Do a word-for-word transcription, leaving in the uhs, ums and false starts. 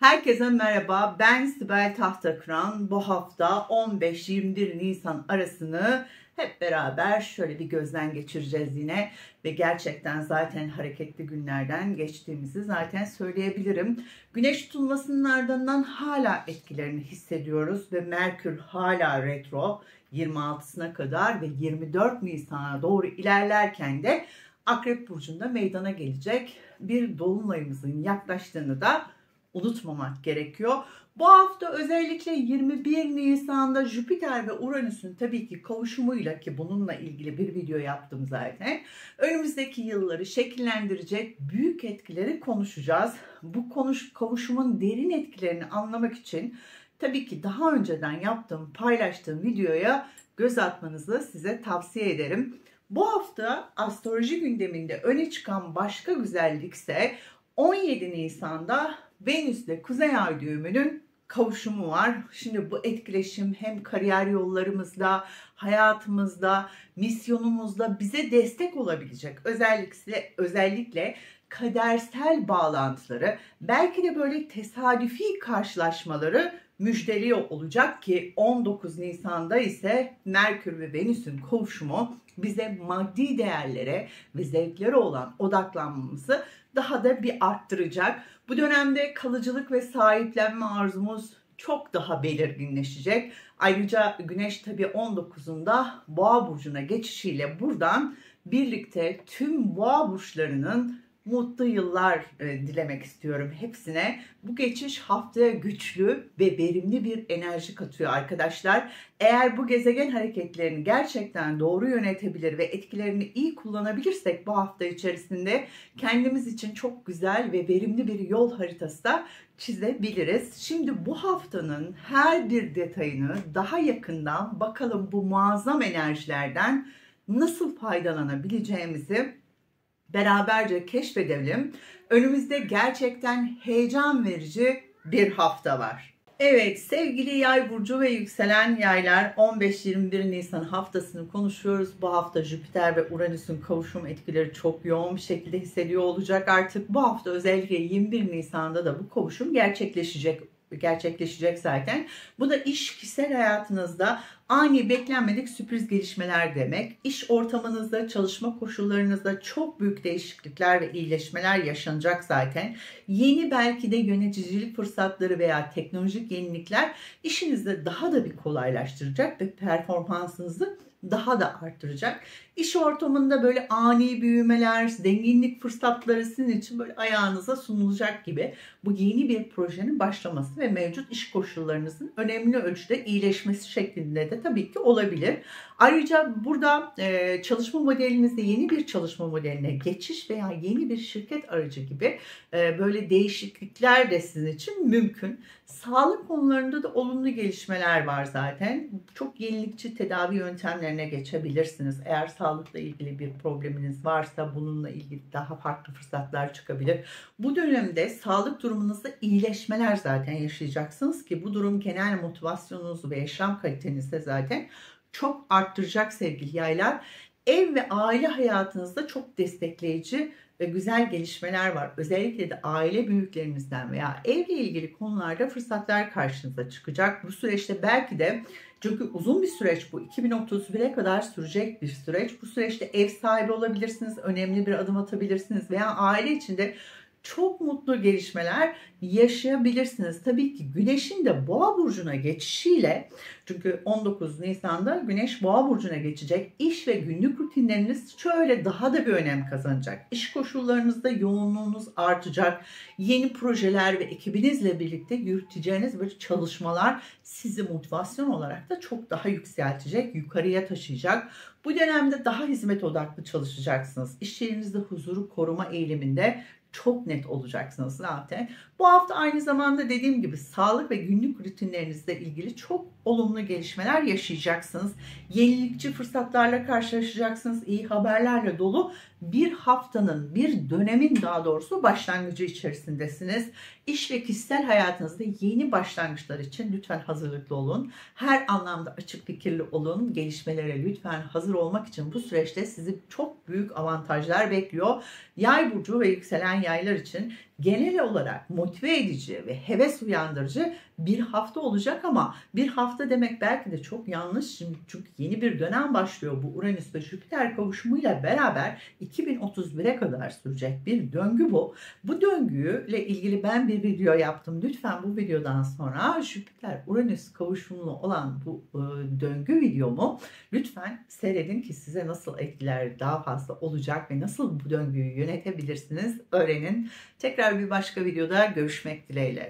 Herkese merhaba, ben Sibel Tahtakıran. Bu hafta on beş yirmi bir Nisan arasını hep beraber şöyle bir gözden geçireceğiz yine. Ve gerçekten zaten hareketli günlerden geçtiğimizi zaten söyleyebilirim. Güneş tutulmasının ardından hala etkilerini hissediyoruz ve Merkür hala retro yirmi altısına kadar ve yirmi dört Nisan'a doğru ilerlerken de Akrep Burcu'nda meydana gelecek bir dolunayımızın yaklaştığını da unutmamak gerekiyor. Bu hafta özellikle yirmi bir Nisan'da Jüpiter ve Uranüs'ün tabii ki kavuşumuyla, ki bununla ilgili bir video yaptım zaten, önümüzdeki yılları şekillendirecek büyük etkileri konuşacağız. Bu konuş, kavuşumun derin etkilerini anlamak için tabii ki daha önceden yaptığım, paylaştığım videoya göz atmanızı size tavsiye ederim. Bu hafta astroloji gündeminde öne çıkan başka güzellikse on yedi Nisan'da Venüs ile Kuzey Ay Düğümü'nün kavuşumu var. Şimdi bu etkileşim hem kariyer yollarımızda, hayatımızda, misyonumuzda bize destek olabilecek. Özellikle özellikle kadersel bağlantıları, belki de böyle tesadüfi karşılaşmaları müjdeliyor olacak ki on dokuz Nisan'da ise Merkür ve Venüs'ün kavuşumu bize maddi değerlere ve zevklere olan odaklanmamızı daha da bir arttıracak. Bu dönemde kalıcılık ve sahiplenme arzumuz çok daha belirginleşecek. Ayrıca Güneş tabii on dokuzunda Boğa burcuna geçişiyle buradan birlikte tüm Boğa burçlarının mutlu yıllar dilemek istiyorum hepsine. Bu geçiş haftaya güçlü ve verimli bir enerji katıyor arkadaşlar. Eğer bu gezegen hareketlerini gerçekten doğru yönetebilir ve etkilerini iyi kullanabilirsek bu hafta içerisinde kendimiz için çok güzel ve verimli bir yol haritası da çizebiliriz. Şimdi bu haftanın her bir detayını daha yakından bakalım bu muazzam enerjilerden nasıl faydalanabileceğimizi beraberce keşfedelim. Önümüzde gerçekten heyecan verici bir hafta var. Evet sevgili Yay burcu ve yükselen Yaylar, on beş yirmi bir Nisan haftasını konuşuyoruz. Bu hafta Jüpiter ve Uranüs'ün kavuşum etkileri çok yoğun bir şekilde hissediyor olacak artık. Bu hafta özellikle yirmi bir Nisan'da da bu kavuşum gerçekleşecek. gerçekleşecek zaten. Bu da iş, kişisel hayatınızda ani beklenmedik sürpriz gelişmeler demek. İş ortamınızda, çalışma koşullarınızda çok büyük değişiklikler ve iyileşmeler yaşanacak zaten. Yeni belki de yöneticilik fırsatları veya teknolojik yenilikler işinizde daha da bir kolaylaştıracak ve performansınızı daha da arttıracak. İş ortamında böyle ani büyümeler, zenginlik fırsatları sizin için böyle ayağınıza sunulacak gibi. Bu yeni bir projenin başlaması ve mevcut iş koşullarınızın önemli ölçüde iyileşmesi şeklinde de tabii ki olabilir. Ayrıca burada e, çalışma modelinizde yeni bir çalışma modeline geçiş veya yeni bir şirket aracı gibi e, böyle değişiklikler de sizin için mümkün. Sağlık konularında da olumlu gelişmeler var zaten. Çok yenilikçi tedavi yöntemleri geçebilirsiniz. Eğer sağlıkla ilgili bir probleminiz varsa bununla ilgili daha farklı fırsatlar çıkabilir. Bu dönemde sağlık durumunuzda iyileşmeler zaten yaşayacaksınız ki bu durum genel motivasyonunuzu ve yaşam kalitenizi zaten çok arttıracak sevgili Yaylar. Ev ve aile hayatınızda çok destekleyici ve güzel gelişmeler var. Özellikle de aile büyüklerinizden veya evle ilgili konularda fırsatlar karşınıza çıkacak. Bu süreçte belki de, çünkü uzun bir süreç bu, iki bin otuz bire kadar sürecek bir süreç. Bu süreçte ev sahibi olabilirsiniz, önemli bir adım atabilirsiniz veya aile içinde çok mutlu gelişmeler yaşayabilirsiniz. Tabii ki Güneş'in de Boğa burcuna geçişiyle, çünkü on dokuz Nisan'da Güneş Boğa burcuna geçecek. İş ve günlük rutinleriniz şöyle daha da bir önem kazanacak. İş koşullarınızda yoğunluğunuz artacak. Yeni projeler ve ekibinizle birlikte yürüteceğiniz böyle çalışmalar sizi motivasyon olarak da çok daha yükseltecek, yukarıya taşıyacak. Bu dönemde daha hizmet odaklı çalışacaksınız. İş yerinizde huzuru koruma eğiliminde çok net olacaksınız zaten. Bu hafta aynı zamanda dediğim gibi sağlık ve günlük rutinlerinizle ilgili çok olumlu gelişmeler yaşayacaksınız. Yenilikçi fırsatlarla karşılaşacaksınız. İyi haberlerle dolu bir haftanın, bir dönemin daha doğrusu başlangıcı içerisindesiniz. İş ve kişisel hayatınızda yeni başlangıçlar için lütfen hazırlıklı olun. Her anlamda açık fikirli olun. Gelişmelere lütfen hazır olmak için bu süreçte sizi çok büyük avantajlar bekliyor. Yay burcu ve yükselen Yaylar için genel olarak motive edici ve heves uyandırıcı bir hafta olacak ama bir hafta demek belki de çok yanlış. Şimdi çünkü yeni bir dönem başlıyor. Bu Uranüs ve Jüpiter kavuşumuyla beraber iki bin otuz bire kadar sürecek bir döngü bu. Bu döngüyle ilgili ben bir video yaptım. Lütfen bu videodan sonra Jüpiter Uranüs kavuşumlu olan bu döngü videomu lütfen seyredin ki size nasıl etkiler daha fazla olacak ve nasıl bu döngüyü yönetebilirsiniz öğrenin. Tekrar bir başka videoda görüşmek dileğiyle.